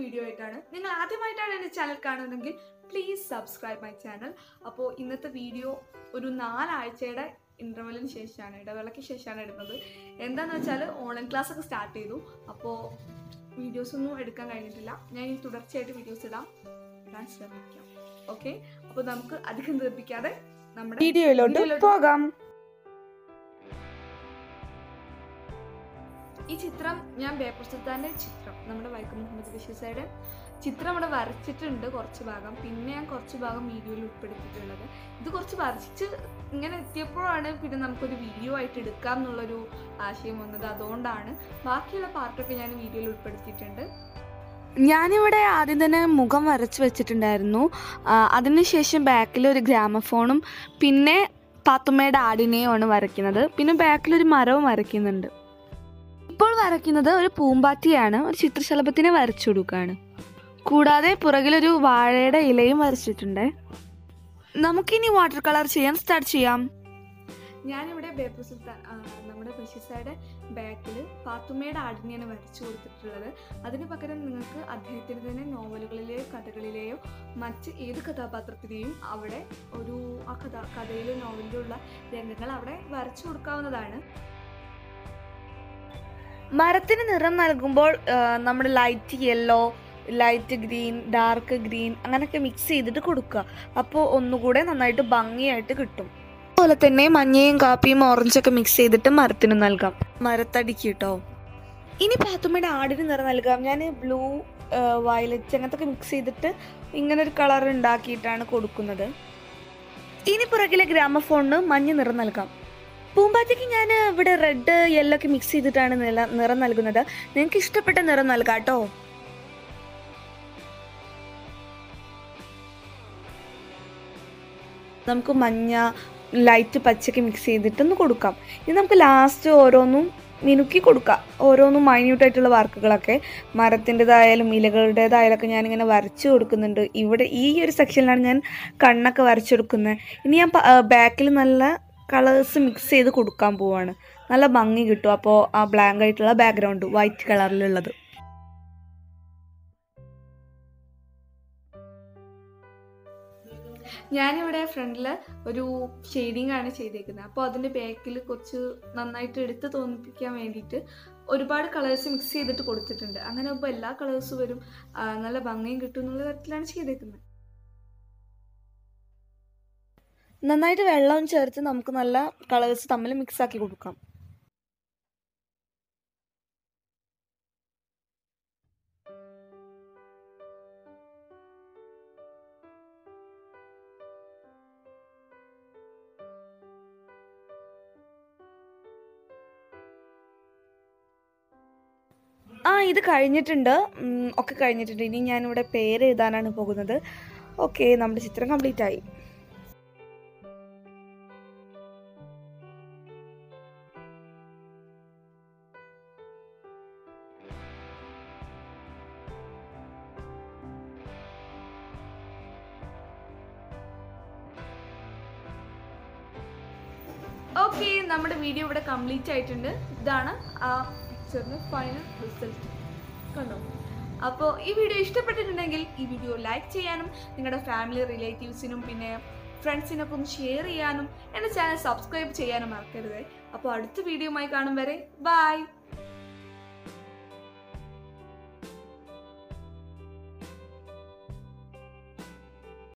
video. Please subscribe my channel. Now, in this video, interval in Sheshan, and I will start online class. So, videos no videos. Okay? So, video. This chitram I Bepursathante chitram nammude vaikkunnathu vishesayade chitram adu varachittundu korchu bhagam pinne an korchu bhagam video il uppeduttittulladu idu korchu varichu ingane ettiyappolana pinne namukku oru video aayittu edukkam ennulla oru aashayam vannathu adondana baakiyulla part okke njan video il uppeduttittundu. ഞാനിവിടെ ആദ്യം തന്നെ മുഖം വരച്ചു വെച്ചിട്ടുണ്ടായിരുന്നു. അതിനുശേഷം ബാക്കിൽ ഒരു ഗ്രാമഫോണും പിന്നെ പാത്തുമ്മയുടെ ആടിനെയാണ് വരയ്ക്കുന്നത്. പിന്നെ ബാക്കിൽ ഒരു മരവും വരയ്ക്കുന്നുണ്ട്. ഇപ്പോൾ വരയ്ക്കുന്നത് ഒരു പൂമ്പാറ്റയാണ്. ഒരു ചിത്രശലഭത്തിനെ വരച്ചു കൊടുക്കുകയാണ്. കൂടാതെ പുറകിലൊരു വാഴയുടെ ഇലയും വരച്ചിട്ടുണ്ട്. നമുക്കിനി വാട്ടർ കളർ ചെയ്യാൻ സ്റ്റാർട്ട് ചെയ്യാം. ഞാനിവിടെ ബേപ്പൂർ സുൽത്താൻ നമ്മുടെ പ്രശസ്തയുടെ ബാക്കിൽ പാത്തുമ്മയുടെ ആടിനെയാണ് വരച്ചു കൊടുത്തിട്ടുള്ളത്. അതിന് പകരം നിങ്ങൾക്ക് അദ്ദേഹത്തിൻ്റെ തന്നെ നോവലുകളിലെയോ കഥകളിലെയോ മറ്റ് ഏത് കഥാപാത്രത്തിനെയും അവിടെ ഒരു ആ കഥയിലെ നോവലിലുള്ള രംഗങ്ങൾ അവിടെ വരച്ചു കൊടുക്കാവുന്നതാണ്. മരത്തിന് നിറം നൽകുമ്പോൾ നമ്മൾ light yellow, light green, dark green അങ്ങനെയൊക്കെ മിക്സ് ചെയ്തിട്ട് കൊടുക്കുക. അപ്പോൾ ഒന്നുകൂടെ നന്നായിട്ട് ഭംഗിയായിട്ട് കിട്ടും. അതുപോലെ തന്നെ മഞ്ഞയും കാപ്പിയും ഓറഞ്ചൊക്കെ മിക്സ് ചെയ്തിട്ട് മരത്തിന് നൽകാം. മരത്തടിക്ക് കേട്ടോ. ഇനി പാത്തുമ്മയുടെ ആടിന് നിറം നൽകാം. ഞാൻ ബ്ലൂ, വയലറ്റ് അങ്ങനത്തൊക്കെ മിക്സ് ചെയ്തിട്ട് ഇങ്ങനൊരു കളർ ഉണ്ടാക്കിയിട്ടാണ് കൊടുക്കുന്നത്. ഇനി പുറകിലെ ഗ്രാമഫോണിന് മഞ്ഞ നിറം നൽകാം. പൂമ്പാറ്റയ്ക്ക് ഞാൻ ഇവിടെ റെഡ്, യെല്ലോ ഒക്കെ മിക്സ് ചെയ്തിട്ടാണ് നിറം നൽകുന്നത്. നിങ്ങൾക്ക് ഇഷ്ടപ്പെട്ട നിറം നൽകാം കേട്ടോ. നമുക്ക് മഞ്ഞ, ലൈറ്റ് പച്ചയ്ക്ക് മിക്സ് ചെയ്തിട്ടൊന്ന് കൊടുക്കാം. ഇനി നമുക്ക് ലാസ്റ്റ് ഓരോന്നും മിനുക്കി കൊടുക്കാം. ഓരോന്നും മൈന്യൂട്ടായിട്ടുള്ള വർക്കുകളൊക്കെ മരത്തിൻ്റെതായാലും ഇലകളുടേതായാലൊക്കെ ഞാനിങ്ങനെ വരച്ചു കൊടുക്കുന്നുണ്ട്. ഇവിടെ ഈ ഒരു സെക്ഷനിലാണ് ഞാൻ കണ്ണൊക്കെ വരച്ചു കൊടുക്കുന്നത്. ഇനി ഞാൻ ബാക്കിൽ നല്ല കളേഴ്സ് മിക്സ് ചെയ്ത് കൊടുക്കാൻ പോവാണ്. നല്ല ഭംഗി കിട്ടും. അപ്പോൾ ആ ബ്ലാങ്ക് ആയിട്ടുള്ള ബാക്ക്ഗ്രൗണ്ട് വൈറ്റ് കളറിലുള്ളത്. ഞാനിവിടെ ഫ്രണ്ടിൽ ഒരു ഷെയ്ഡിങ് ആണ് ചെയ്തേക്കുന്നത്. അപ്പോൾ അതിൻ്റെ ബാക്കിൽ കുറച്ച് നന്നായിട്ട് എടുത്ത് തോന്നിപ്പിക്കാൻ വേണ്ടിയിട്ട് ഒരുപാട് കളേഴ്സ് മിക്സ് ചെയ്തിട്ട് കൊടുത്തിട്ടുണ്ട്. അങ്ങനെ ഇപ്പോൾ എല്ലാ കളേഴ്സും വരും, നല്ല ഭംഗിയും കിട്ടും എന്നുള്ള തരത്തിലാണ് ചെയ്തേക്കുന്നത്. നന്നായിട്ട് വെള്ളവും ചേർത്ത് നമുക്ക് നല്ല കളേഴ്സ് തമ്മിൽ മിക്സാക്കി കൊടുക്കാം. ഇത് കഴിഞ്ഞിട്ടുണ്ട്, ഒക്കെ കഴിഞ്ഞിട്ടുണ്ട്. ഇനി ഞാനിവിടെ പേര് എഴുതാനാണ് പോകുന്നത്. ഓക്കെ, നമ്മുടെ ചിത്രം കംപ്ലീറ്റ് ആയി. ഓക്കെ, നമ്മുടെ വീഡിയോ ഇവിടെ കംപ്ലീറ്റ് ആയിട്ടുണ്ട്. ഇതാണ് ആ പിക്ചറിന് ഫൈനൽ റിസൾട്ട്. കണ്ടോ? അപ്പോൾ ഈ വീഡിയോ ഇഷ്ടപ്പെട്ടിട്ടുണ്ടെങ്കിൽ ഈ വീഡിയോ ലൈക്ക് ചെയ്യാനും നിങ്ങളുടെ ഫാമിലി റിലേറ്റീവ്സിനും പിന്നെ ഫ്രണ്ട്സിനൊപ്പം ഷെയർ ചെയ്യാനും എൻ്റെ ചാനൽ സബ്സ്ക്രൈബ് ചെയ്യാനും മറക്കരുത്. അപ്പോൾ അടുത്ത വീഡിയോയുമായി കാണും വരെ ബൈ.